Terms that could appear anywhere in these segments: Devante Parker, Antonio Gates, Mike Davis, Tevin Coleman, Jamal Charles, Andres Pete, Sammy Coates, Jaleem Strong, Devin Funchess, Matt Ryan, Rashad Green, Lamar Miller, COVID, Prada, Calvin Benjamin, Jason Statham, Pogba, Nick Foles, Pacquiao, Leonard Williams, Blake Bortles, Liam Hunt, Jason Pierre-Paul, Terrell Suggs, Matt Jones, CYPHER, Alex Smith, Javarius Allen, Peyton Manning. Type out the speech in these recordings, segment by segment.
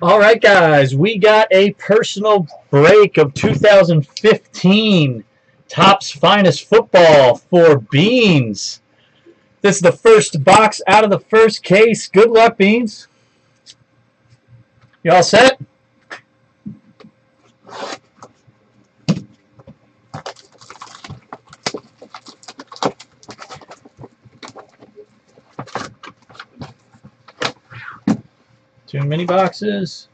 All right, guys, we got a personal break of 2015 Topps Finest Football for Beans. This is the first box out of the first case. Good luck, Beans. You all set? Too many boxes.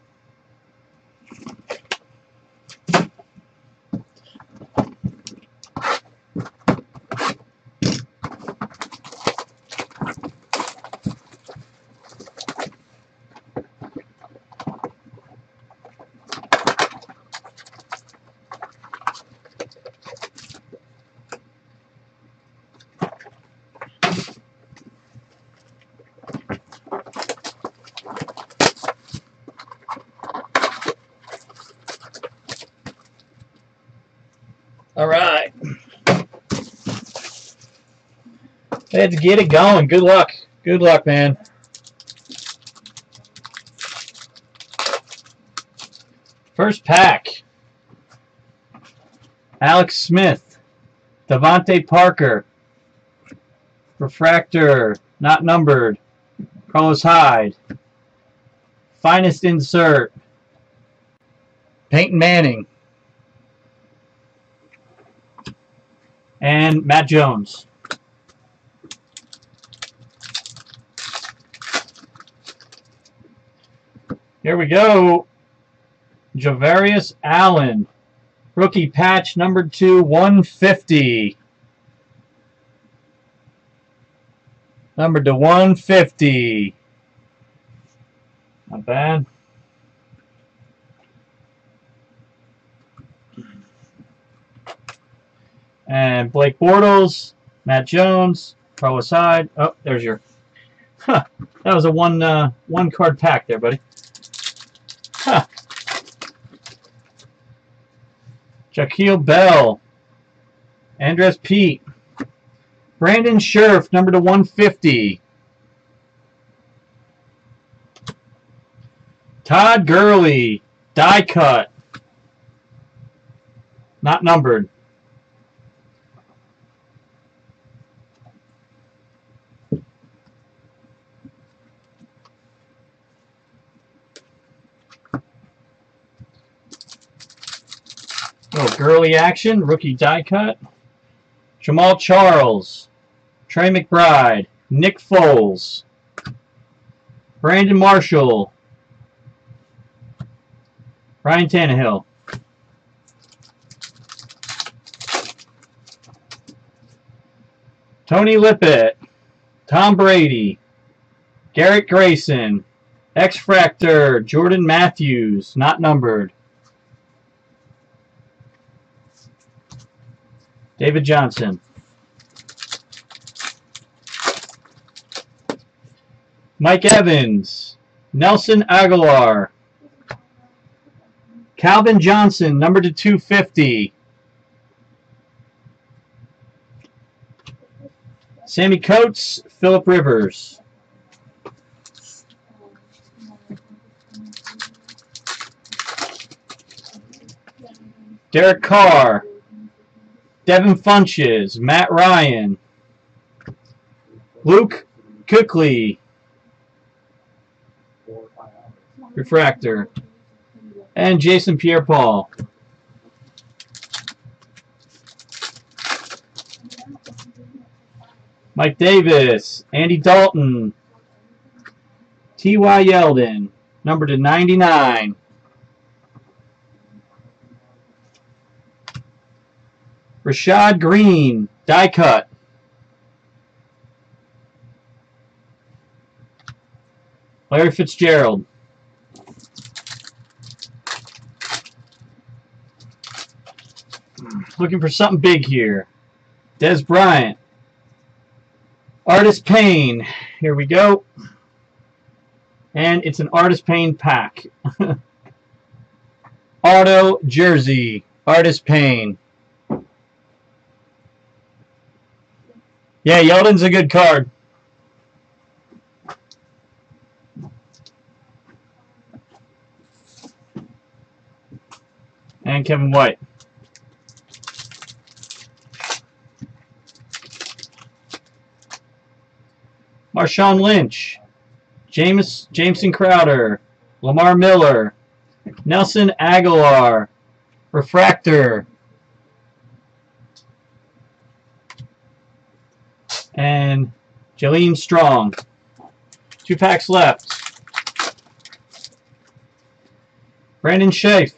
All right. Let's get it going. Good luck. Good luck, man. First pack. Alex Smith. Devante Parker. Refractor. Not numbered. Carlos Hyde. Finest insert. Peyton Manning. And Matt Jones. Here we go. Javarius Allen. Rookie patch number 2/150. Numbered to 150. Not bad. And Blake Bortles, Matt Jones, Carlos Hyde. Oh, there's your. Huh, that was a one card pack there, buddy. Huh. Jaquille Bell, Andres Pete, Brandon Scherff, number to 150. Todd Gurley, die cut, not numbered. Little Gurley action, rookie die cut. Jamal Charles, Trey McBride, Nick Foles, Brandon Marshall, Ryan Tannehill. Tony Lippett, Tom Brady, Garrett Grayson, X-Fractor, Jordan Matthews, not numbered. David Johnson. Mike Evans. Nelson Aguilar. Calvin Johnson, number to 250. Sammy Coates, Philip Rivers. Derek Carr. Devin Funchess, Matt Ryan, Luke Cookley, refractor, and Jason Pierre-Paul. Mike Davis, Andy Dalton, T.Y. Yeldon, number to 99. Rashad Green, die cut. Larry Fitzgerald. Looking for something big here. Des Bryant. Artis Payne. Here we go. And it's an Artis Payne pack. Auto jersey. Artis Payne. Yeah, Yeldon's a good card. and Kevin White. Marshawn Lynch, Jameson Crowder, Lamar Miller, Nelson Aguilar, Refractor, and Jaleem Strong. 2 packs left. Brandon Scherff,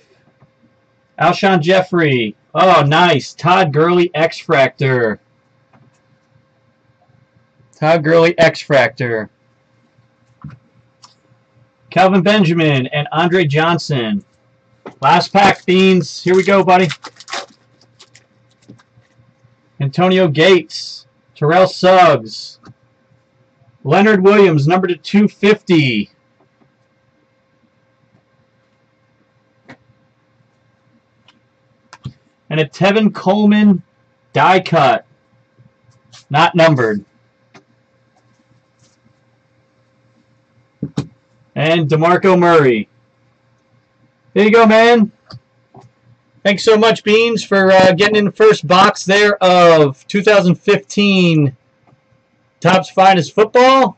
Alshon Jeffrey. Oh, nice. Todd Gurley X-Fractor. Todd Gurley X-Fractor. Calvin Benjamin and Andre Johnson. Last pack, Beans. Here we go, buddy. Antonio Gates. Terrell Suggs. Leonard Williams, number to 250. And a Tevin Coleman die cut. Not numbered. And DeMarco Murray. There you go, man. Thanks so much, Beans, for getting in the first box there of 2015 Topps Finest Football.